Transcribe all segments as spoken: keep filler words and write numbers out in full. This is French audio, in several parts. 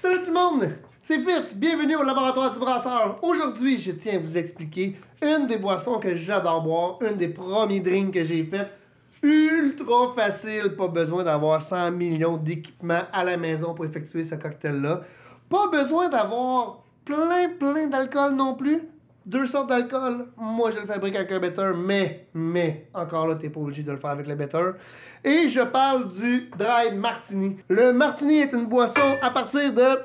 Salut tout le monde! C'est Fitz, bienvenue au Laboratoire du Brasseur. Aujourd'hui, je tiens à vous expliquer une des boissons que j'adore boire, une des premiers drinks que j'ai fait. Ultra facile, pas besoin d'avoir cent millions d'équipements à la maison pour effectuer ce cocktail-là. Pas besoin d'avoir plein plein d'alcool non plus. Deux sortes d'alcool, moi je le fabrique avec un better, mais, mais, encore là, t'es pas obligé de le faire avec le better. Et je parle du Dry Martini. Le Martini est une boisson à partir de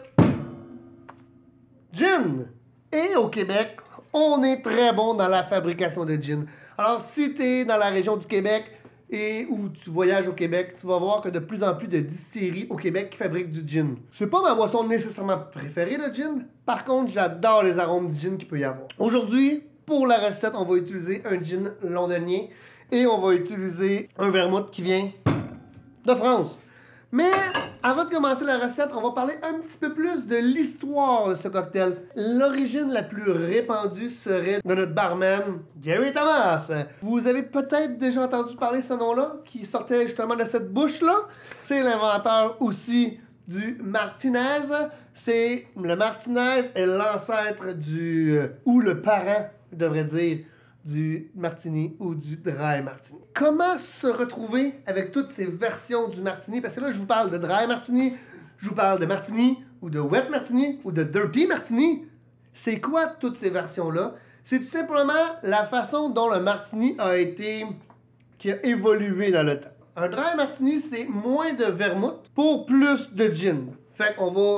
gin. Et au Québec, on est très bon dans la fabrication de gin. Alors si t'es dans la région du Québec et où tu voyages au Québec, tu vas voir que de plus en plus de distilleries au Québec qui fabriquent du gin. C'est pas ma boisson nécessairement préférée, le gin. Par contre, j'adore les arômes du gin qu'il peut y avoir. Aujourd'hui, pour la recette, on va utiliser un gin londonien et on va utiliser un vermouth qui vient de France. Mais avant de commencer la recette, on va parler un petit peu plus de l'histoire de ce cocktail. L'origine la plus répandue serait de notre barman, Jerry Thomas. Vous avez peut-être déjà entendu parler de ce nom-là, qui sortait justement de cette bouche-là. C'est l'inventeur aussi du Martinez. C'est le Martinez est l'ancêtre du... Euh, ou le parent, je devrais dire, du Martini ou du Dry Martini. Comment se retrouver avec toutes ces versions du Martini? Parce que là, je vous parle de Dry Martini, je vous parle de Martini, ou de Wet Martini, ou de Dirty Martini. C'est quoi toutes ces versions-là? C'est tout simplement la façon dont le Martini a été... qui a évolué dans le temps. Un Dry Martini, c'est moins de vermouth pour plus de gin. Fait qu'on va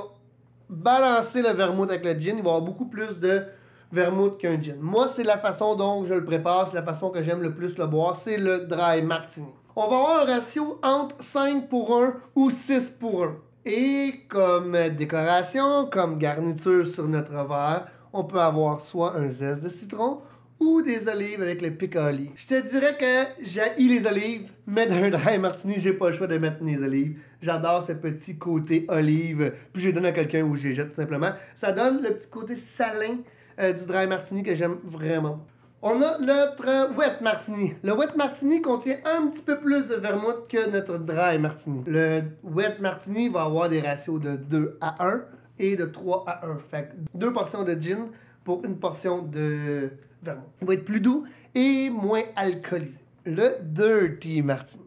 balancer le vermouth avec le gin, il va y avoir beaucoup plus de vermouth qu'un gin. Moi, c'est la façon dont je le prépare, c'est la façon que j'aime le plus le boire, c'est le Dry Martini. On va avoir un ratio entre cinq pour un ou six pour un. Et comme décoration, comme garniture sur notre verre, on peut avoir soit un zeste de citron ou des olives avec le piccoli. Je te dirais que j'haïs les olives, mais dans un Dry Martini, j'ai pas le choix de mettre mes olives. J'adore ce petit côté olive, puis je les donne à quelqu'un ou je les jette tout simplement. Ça donne le petit côté salin Euh, du Dry Martini que j'aime vraiment. On a notre euh, Wet Martini. Le Wet Martini contient un petit peu plus de vermouth que notre Dry Martini. Le Wet Martini va avoir des ratios de deux à un et de trois à un. Fait que deux portions de gin pour une portion de vermouth. Il va être plus doux et moins alcoolisé. Le Dirty Martini.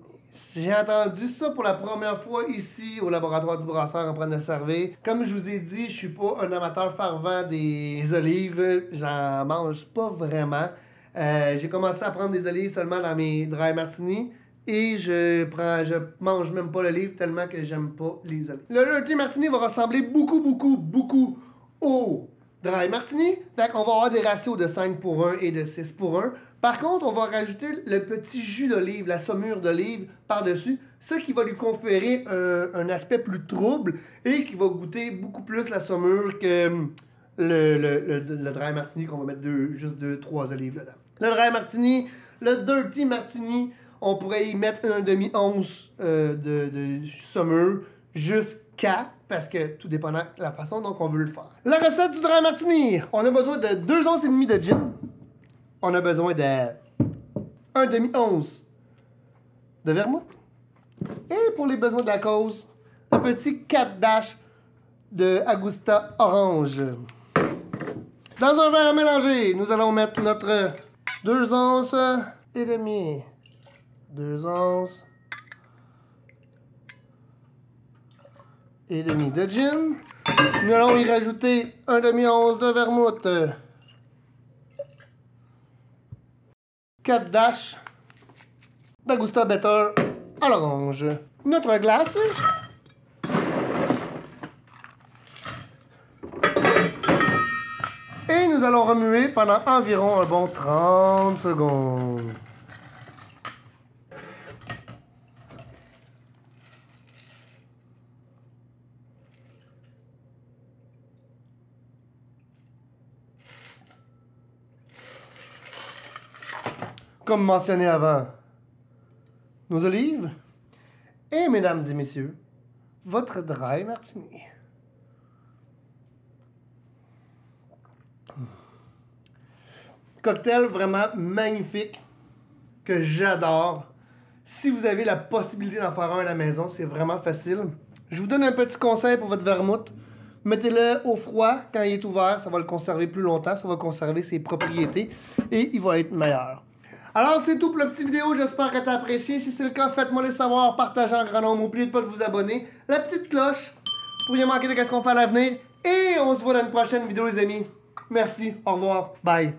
J'ai entendu ça pour la première fois ici au Laboratoire du Brasseur en train de servir. Comme je vous ai dit, je suis pas un amateur fervent des olives. J'en mange pas vraiment. Euh, j'ai commencé à prendre des olives seulement dans mes Dry Martini. Et je prends, je mange même pas l'olive tellement que j'aime pas les olives. Le Dirty Martini va ressembler beaucoup, beaucoup, beaucoup au Dry Martini. Fait qu'on va avoir des ratios de cinq pour un et de six pour un. Par contre, on va rajouter le petit jus d'olive, la saumure d'olive par-dessus, ce qui va lui conférer un, un aspect plus trouble et qui va goûter beaucoup plus la saumure que le, le, le, le Dry Martini qu'on va mettre deux, juste deux, trois olives dedans. Le Dry Martini, le Dirty Martini, on pourrait y mettre un demi-once euh, de, de saumure jusqu'à, parce que tout dépendant de la façon dont on veut le faire. La recette du Dry Martini, on a besoin de deux onces et demie de gin. On a besoin de un demi-once de vermouth. Et pour les besoins de la cause, un petit quatre dashes de Agusta orange. Dans un verre à mélanger, nous allons mettre notre deux onces et demie. deux onces et demie de gin. Nous allons y rajouter un demi-once de vermouth. quatre dashes d'Agusta Better à l'orange. Notre glace. Et nous allons remuer pendant environ un bon trente secondes. Comme mentionné avant, nos olives et, mesdames et messieurs, votre Dry Martini. Cocktail vraiment magnifique que j'adore. Si vous avez la possibilité d'en faire un à la maison, c'est vraiment facile. Je vous donne un petit conseil pour votre vermouth. Mettez-le au froid quand il est ouvert, ça va le conserver plus longtemps, ça va conserver ses propriétés et il va être meilleur. Alors c'est tout pour la petite vidéo, j'espère que tu as apprécié. Si c'est le cas, faites-moi le savoir, partagez en grand nombre, n'oubliez pas de vous abonner, la petite cloche, pour ne manquer de ce qu'on fait à l'avenir. Et on se voit dans une prochaine vidéo les amis. Merci, au revoir, bye.